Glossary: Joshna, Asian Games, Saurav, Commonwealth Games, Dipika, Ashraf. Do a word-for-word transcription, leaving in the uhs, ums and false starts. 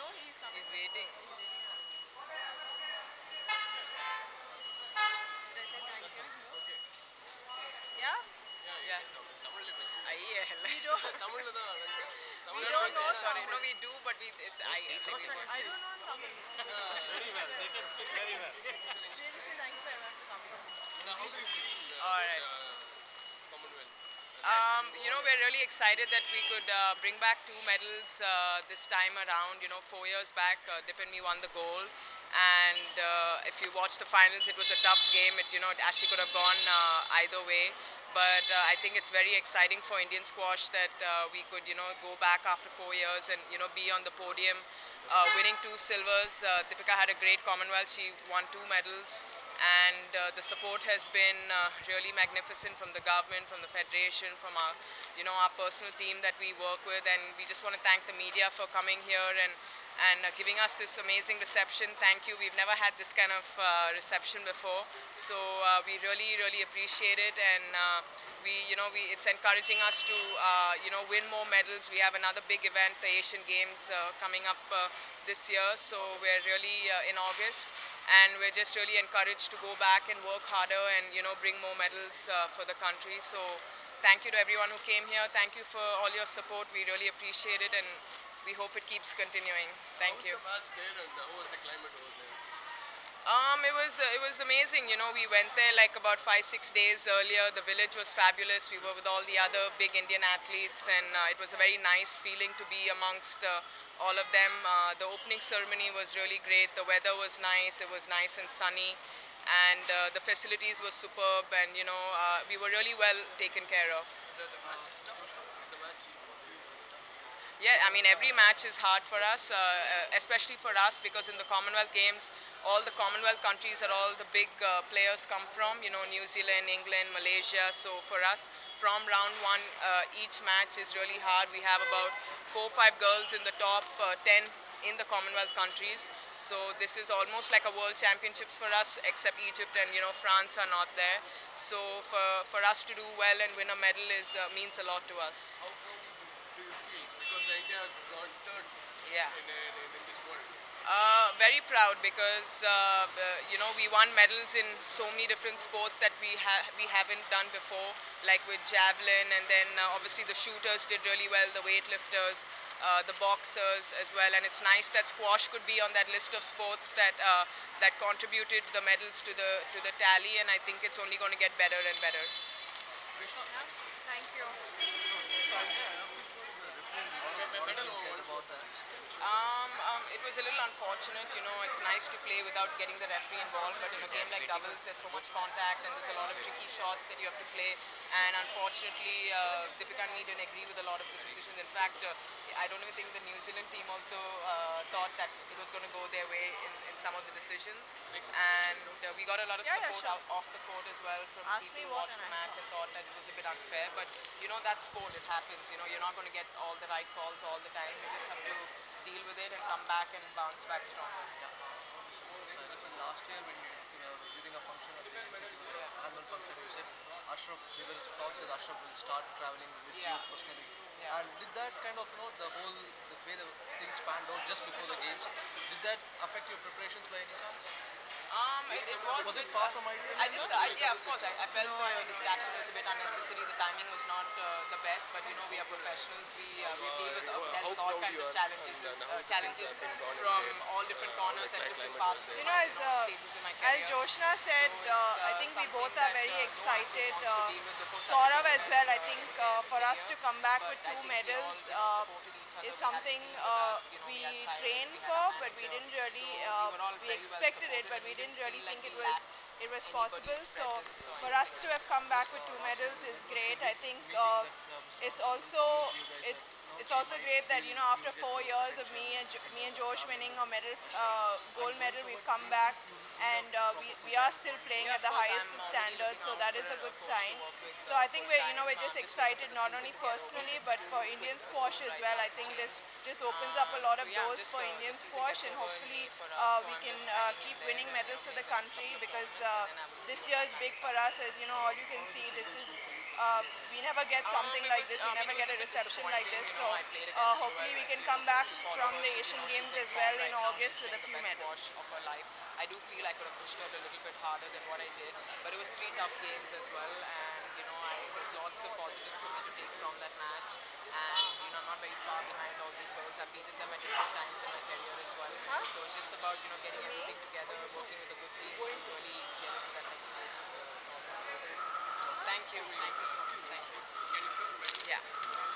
No, he's coming. He's waiting. Did I say thank you? Okay. Yeah? Yeah, yeah. Tamil language. We don't Tamil We don't know Tamil. No, we do, but we it's I. I don't know Tamil. Very well. They can speak very well. Still say thank you for everyone for coming. Now, how do you feel? All right. Commonwealth. Um, you know, we're really excited that we could uh, bring back two medals uh, this time around. You know, four years back, uh, Dip and me won the gold, and uh, if you watch the finals, it was a tough game. It, you know, it actually could have gone uh, either way. But uh, I think it's very exciting for Indian squash that uh, we could, you know, go back after four years and you know be on the podium, uh, winning two silvers. Uh, Dipika had a great Commonwealth; she won two medals. And uh, the support has been uh, really magnificent from the government, from the federation, from our, you know, our personal team that we work with, and we just want to thank the media for coming here and and uh, giving us this amazing reception. Thank you. We've never had this kind of uh, reception before, so uh, we really, really appreciate it. And uh, we, you know, we it's encouraging us to, uh, you know, win more medals. We have another big event, the Asian Games, uh, coming up uh, this year. So we're really uh, in August. And we're just really encouraged to go back and work harder and, you know, bring more medals uh, for the country. So thank you to everyone who came here. Thank you for all your support. We really appreciate it and we hope it keeps continuing. Thank you. How was the match there and how was the climate over there? Um, it was, uh, it was amazing. You know, we went there like about five, six days earlier. The village was fabulous. We were with all the other big Indian athletes and uh, it was a very nice feeling to be amongst uh, all of them. Uh, the opening ceremony was really great. The weather was nice. It was nice and sunny, and uh, the facilities were superb. And you know, uh, we were really well taken care of. The, the match is tough. The match was tough. Yeah, I mean, every match is hard for us, uh, especially for us, because in the Commonwealth Games, all the Commonwealth countries are all the big uh, players come from. You know, New Zealand, England, Malaysia. So for us, from round one, uh, each match is really hard. We have about four or five girls in the top uh, ten in the Commonwealth countries. So this is almost like a World Championships for us, except Egypt and you know France are not there. So for, for us to do well and win a medal is uh, means a lot to us. How proud do you feel? Because India got third yeah. in, in, in this world. Uh, very proud because uh, you know we won medals in so many different sports that we, ha we haven't done before. Like with javelin, and then uh, obviously the shooters did really well, the weightlifters, uh, the boxers as well, and it's nice that squash could be on that list of sports that uh, that contributed the medals to the to the tally, and I think it's only going to get better and better. Thank you. Um, um, it was a little unfortunate, you know. It's nice to play without getting the referee involved, but in a game like doubles, there's so much contact and there's a lot of tricky shots that you have to play. And unfortunately, uh, Dipika and me didn't agree with a lot of the decisions. In fact, uh, I don't even think the New Zealand team also uh, thought that it was going to go their way in, in some of the decisions. And uh, we got a lot of yeah, support yeah, sure. off the court as well from Ask people who watched the match and thought that it was a bit unfair. But you know, that's sport. It happens. You know, you're not going to get all the right calls all the time. You just have to deal with it and come back and bounce back stronger. Yeah. So, last year when you, uh, during a function of the yeah. annual function, you said Ashraf, we will talk with Ashraf, will start traveling with yeah. you personally. Yeah. And did that kind of, you know, the whole the way the things panned out just before the games, did that affect your preparations by any chance? Um, it, it was, was it far uh, from ideal? I just, uh, yeah, of course. I, I felt no, the distraction was a bit unnecessary. The timing was not uh, the best, but you know, we are professionals. We uh, we deal with uh, all kinds of challenges, uh, challenges from all different corners and different parts. You know, as uh, as Joshna said, so uh, I think we both are very that, uh, excited. Uh, Saurav as well. I think uh, for us to come back with two medals uh, is something uh, we trained for, but we didn't really. Uh, we expected it, but we. didn't really think it was it was possible. So for us to have come back with two medals is great. I think uh, it's also it's it's also great that you know after four years of me and me and Josh winning a medal, uh, gold medal, we've come back and uh, we we are still playing at the highest of standards. So that is a good sign. So I think we're you know we're just excited not only personally but for Indian squash as well. I think this. just opens up a lot of doors for Indian squash, and hopefully uh, we can uh, keep winning medals for the country, because uh, this year is big for us. As you know, all you can see, this is Um, we never get something like this, we never get a reception like this, so uh, hopefully we can come back from the Asian Games as well in August with a few medals. I do feel I could have pushed out a little bit harder than what I did, but it was three tough games as well, and you know, I, there's lots of positives for me to take from that match, and you know, I'm not very far behind all these goals. I've beaten them at different times in my career as well, so it's just about, you know, getting everything together, working with a good team, and really getting to that next stage. Thank you. Thank you so much. Thank you. Yeah.